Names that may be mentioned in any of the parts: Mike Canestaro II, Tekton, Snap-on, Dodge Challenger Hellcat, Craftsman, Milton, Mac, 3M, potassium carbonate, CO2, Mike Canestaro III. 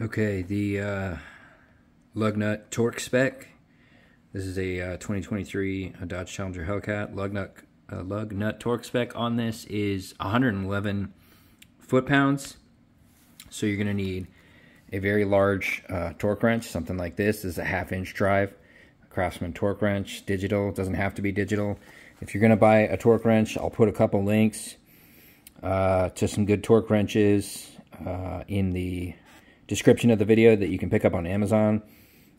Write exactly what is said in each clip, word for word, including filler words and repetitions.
Okay, the uh, lug nut torque spec. This is a uh, twenty twenty-three a Dodge Challenger Hellcat. Lug nut, uh, lug nut torque spec on this is one hundred eleven foot-pounds. So you're going to need a very large uh, torque wrench, something like this. This is a half-inch drive, a Craftsman torque wrench, digital. It doesn't have to be digital. If you're going to buy a torque wrench, I'll put a couple links uh, to some good torque wrenches uh, in the description of the video that you can pick up on Amazon.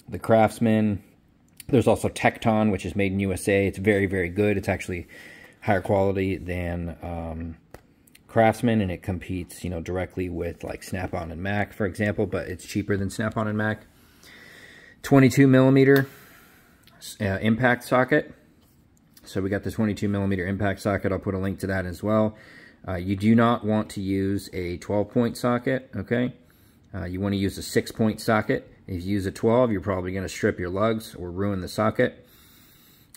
The Craftsman. There's also Tekton, which is made in U S A. It's very, very good. It's actually higher quality than um, Craftsman, and it competes, you know, directly with like Snap-on and Mac, for example. But it's cheaper than Snap-on and Mac. twenty-two millimeter uh, impact socket. So we got the twenty-two millimeter impact socket. I'll put a link to that as well. Uh, you do not want to use a twelve point socket. Okay. Uh, you want to use a six point socket. If you use a twelve, you're probably going to strip your lugs or ruin the socket.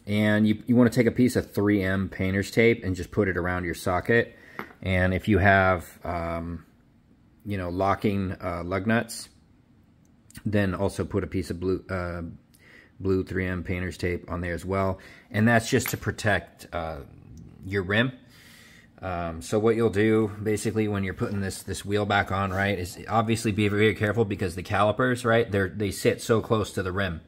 And you, you want to take a piece of three M painter's tape and just put it around your socket. And if you have, um, you know, locking uh, lug nuts, then also put a piece of blue, uh, blue three M painter's tape on there as well. And that's just to protect uh, your rim. Um, so what you'll do basically when you're putting this this wheel back on, right, is obviously be very careful because the calipers, right, they they sit so close to the rim.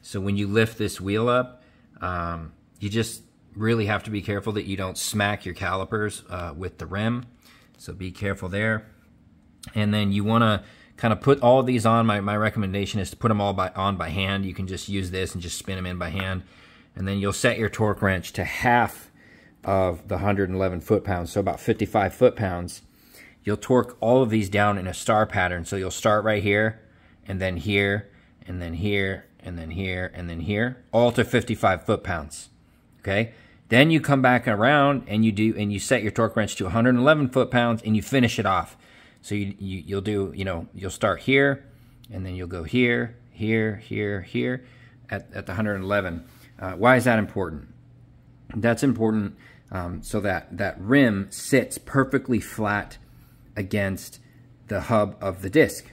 So when you lift this wheel up, um, you just really have to be careful that you don't smack your calipers uh, with the rim. So be careful there. And then you want to kind of put all of these on. My my recommendation is to put them all by on by hand. You can just use this and just spin them in by hand. And then you'll set your torque wrench to half of the one hundred eleven foot-pounds, so about fifty-five foot-pounds. You'll torque all of these down in a star pattern, so you'll start right here, and then here, and then here, and then here, and then here, all to fifty-five foot-pounds, okay? Then you come back around, and you do, and you set your torque wrench to one hundred eleven foot-pounds, and you finish it off. So you, you, you'll do, you know, you'll start here, and then you'll go here, here, here, here, at, at the one hundred eleven. Uh, why is that important? That's important um, so that that rim sits perfectly flat against the hub of the disc.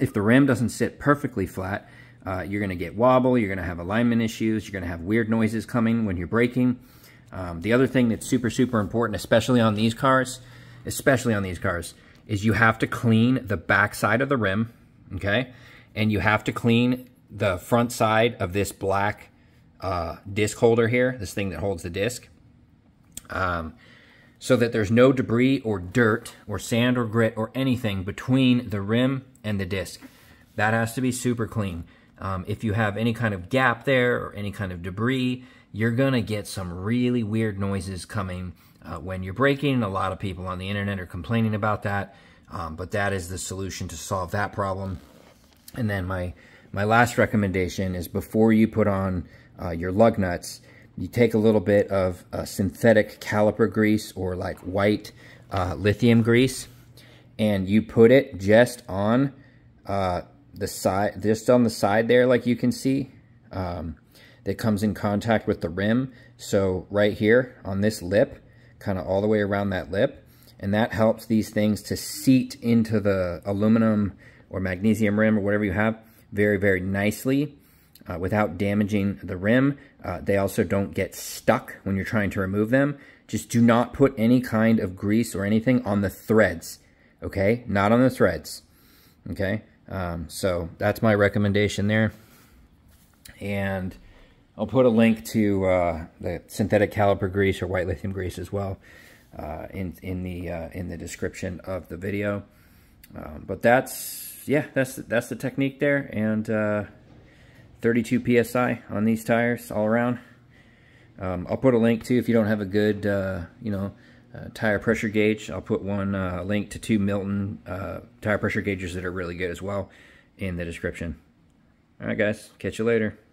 If the rim doesn't sit perfectly flat, uh, you're going to get wobble, you're going to have alignment issues, you're going to have weird noises coming when you're braking. Um, the other thing that's super, super important, especially on these cars, especially on these cars, is you have to clean the back side of the rim, okay? And you have to clean the front side of this black Uh, disc holder here, this thing that holds the disc, um, so that there's no debris or dirt or sand or grit or anything between the rim and the disc. That has to be super clean. Um, if you have any kind of gap there or any kind of debris, you're gonna get some really weird noises coming uh, when you're braking. A lot of people on the internet are complaining about that, um, but that is the solution to solve that problem. And then my my last recommendation is before you put on Uh, your lug nuts, you take a little bit of uh, synthetic caliper grease or like white uh, lithium grease, and you put it just on uh, the side, just on the side there, like you can see, um, that comes in contact with the rim. So right here on this lip, kind of all the way around that lip, and that helps these things to seat into the aluminum or magnesium rim or whatever you have very, very nicely. Uh, without damaging the rim. Uh, they also don't get stuck when you're trying to remove them. Just do not put any kind of grease or anything on the threads, okay? Not on the threads, okay? Um, so that's my recommendation there. And I'll put a link to uh, the synthetic caliper grease or white lithium grease as well uh, in, in, the, uh, in the description of the video. Um, but that's, yeah, that's, that's the technique there. And uh, thirty-two P S I on these tires all around. Um, I'll put a link to, if you don't have a good, uh, you know, uh, tire pressure gauge, I'll put one uh, link to two Milton uh, tire pressure gauges that are really good as well in the description. All right, guys, catch you later.